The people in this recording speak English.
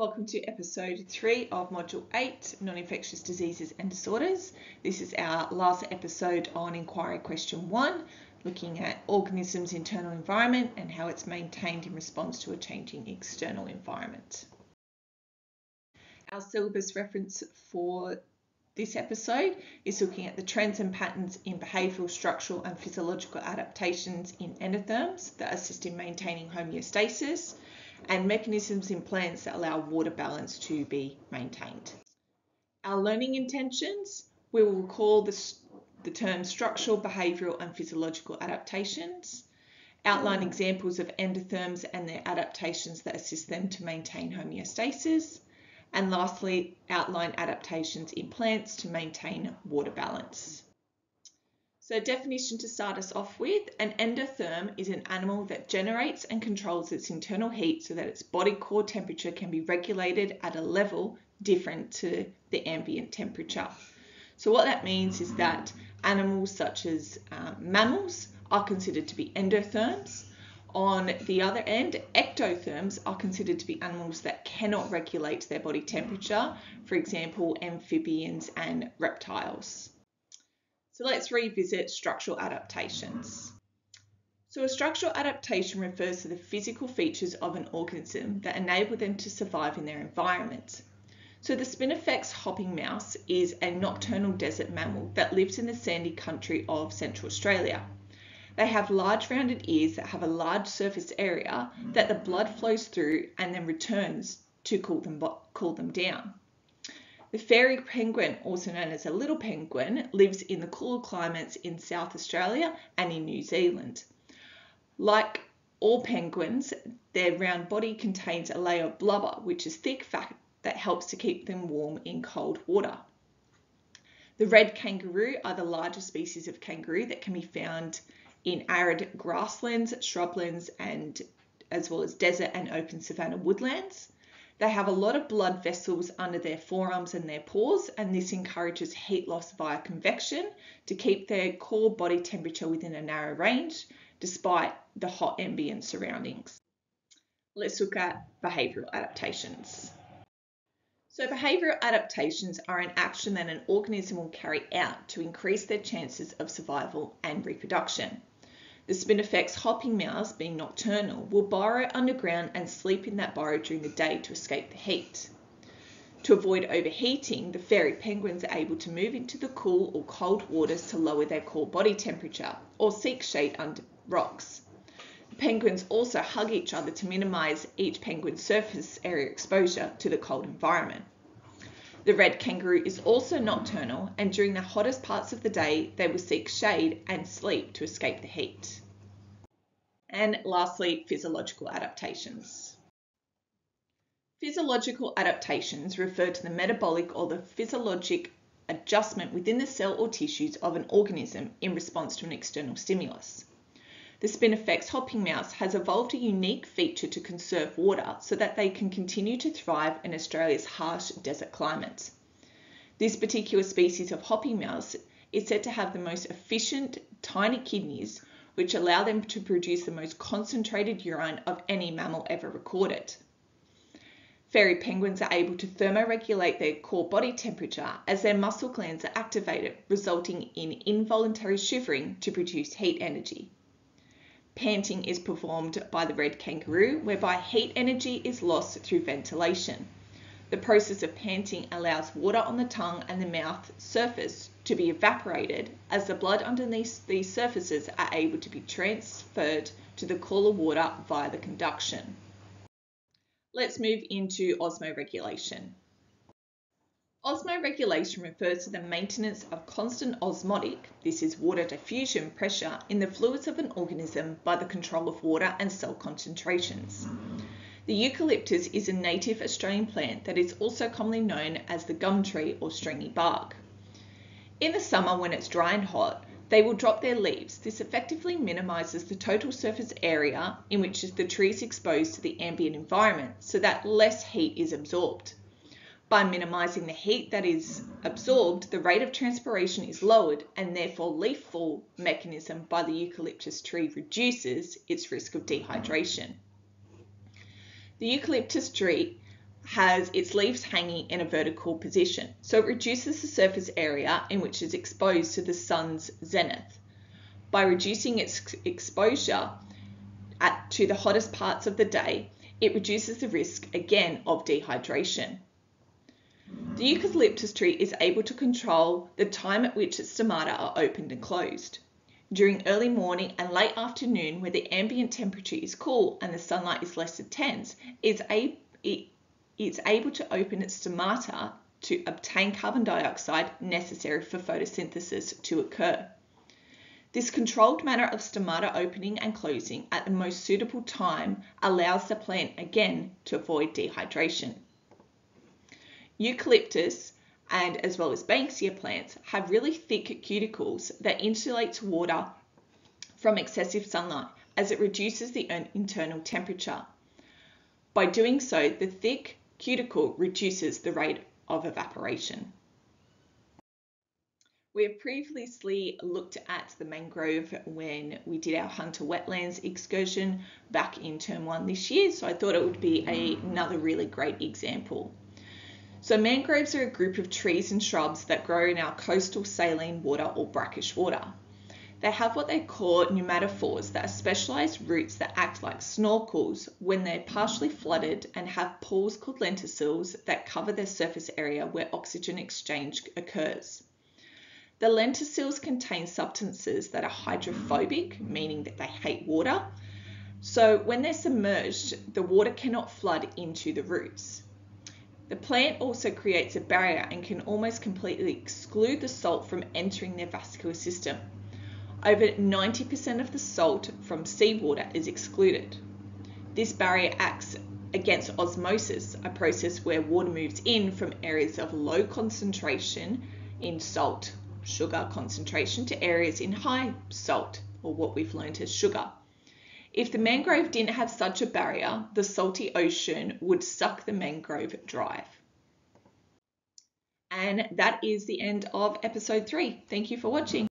Welcome to episode 3 of module 8, non-infectious diseases and disorders. This is our last episode on inquiry question 1, looking at organisms' internal environment and how it's maintained in response to a changing external environment. Our syllabus reference for this episode is looking at the trends and patterns in behavioural, structural and physiological adaptations in endotherms that assist in maintaining homeostasis, and mechanisms in plants that allow water balance to be maintained. Our learning intentions, we will recall the term structural, behavioural and physiological adaptations, outline examples of endotherms and their adaptations that assist them to maintain homeostasis, and lastly, outline adaptations in plants to maintain water balance. So, definition to start us off with: an endotherm is an animal that generates and controls its internal heat so that its body core temperature can be regulated at a level different to the ambient temperature. So what that means is that animals such as mammals are considered to be endotherms. On the other end, ectotherms are considered to be animals that cannot regulate their body temperature, for example, amphibians and reptiles. So let's revisit structural adaptations. So a structural adaptation refers to the physical features of an organism that enable them to survive in their environment. So the Spinifex hopping mouse is a nocturnal desert mammal that lives in the sandy country of Central Australia. They have large rounded ears that have a large surface area that the blood flows through and then returns to cool them down. The fairy penguin, also known as a little penguin, lives in the cooler climates in South Australia and in New Zealand. Like all penguins, their round body contains a layer of blubber, which is thick fat that helps to keep them warm in cold water. The red kangaroo are the largest species of kangaroo that can be found in arid grasslands, shrublands, and as well as desert and open savanna woodlands. They have a lot of blood vessels under their forearms and their paws, and this encourages heat loss via convection to keep their core body temperature within a narrow range despite the hot ambient surroundings. Let's look at behavioural adaptations. So behavioural adaptations are an action that an organism will carry out to increase their chances of survival and reproduction. The Spinifex hopping mouse, being nocturnal, will burrow underground and sleep in that burrow during the day to escape the heat. To avoid overheating, the fairy penguins are able to move into the cool or cold waters to lower their core body temperature or seek shade under rocks. The penguins also hug each other to minimise each penguin's surface area exposure to the cold environment. The red kangaroo is also nocturnal, and during the hottest parts of the day, they will seek shade and sleep to escape the heat. And lastly, physiological adaptations. Physiological adaptations refer to the metabolic or the physiologic adjustment within the cell or tissues of an organism in response to an external stimulus. The Spinifex hopping mouse has evolved a unique feature to conserve water so that they can continue to thrive in Australia's harsh desert climate. This particular species of hopping mouse is said to have the most efficient tiny kidneys, which allow them to produce the most concentrated urine of any mammal ever recorded. Fairy penguins are able to thermoregulate their core body temperature as their muscle glands are activated, resulting in involuntary shivering to produce heat energy. Panting is performed by the red kangaroo, whereby heat energy is lost through ventilation. The process of panting allows water on the tongue and the mouth surface to be evaporated, as the blood underneath these surfaces are able to be transferred to the cooler water via the conduction. Let's move into osmoregulation. Osmoregulation refers to the maintenance of constant osmotic, this is water diffusion pressure, in the fluids of an organism by the control of water and cell concentrations. The eucalyptus is a native Australian plant that is also commonly known as the gum tree or stringy bark. In the summer, when it's dry and hot, they will drop their leaves. This effectively minimises the total surface area in which the tree is exposed to the ambient environment so that less heat is absorbed. By minimising the heat that is absorbed, the rate of transpiration is lowered, and therefore leaf fall mechanism by the eucalyptus tree reduces its risk of dehydration. The eucalyptus tree has its leaves hanging in a vertical position, so it reduces the surface area in which it's exposed to the sun's zenith. By reducing its exposure to the hottest parts of the day, it reduces the risk again of dehydration. The eucalyptus tree is able to control the time at which its stomata are opened and closed. During early morning and late afternoon, where the ambient temperature is cool and the sunlight is less intense, it's able to open its stomata to obtain carbon dioxide necessary for photosynthesis to occur. This controlled manner of stomata opening and closing at the most suitable time allows the plant again to avoid dehydration. Eucalyptus and as well as banksia plants have really thick cuticles that insulates water from excessive sunlight as it reduces the internal temperature. By doing so, the thick cuticle reduces the rate of evaporation. We have previously looked at the mangrove when we did our Hunter Wetlands excursion back in term 1 this year, so I thought it would be another really great example. So mangroves are a group of trees and shrubs that grow in our coastal saline water or brackish water. They have what they call pneumatophores that are specialised roots that act like snorkels when they're partially flooded and have pools called lenticels that cover their surface area where oxygen exchange occurs. The lenticels contain substances that are hydrophobic, meaning that they hate water. So when they're submerged, the water cannot flood into the roots. The plant also creates a barrier and can almost completely exclude the salt from entering their vascular system. Over 90% of the salt from seawater is excluded. This barrier acts against osmosis, a process where water moves in from areas of low concentration in salt, sugar concentration, to areas in high salt, or what we've learned as sugar. If the mangrove didn't have such a barrier, the salty ocean would suck the mangrove dry. And that is the end of episode 3. Thank you for watching.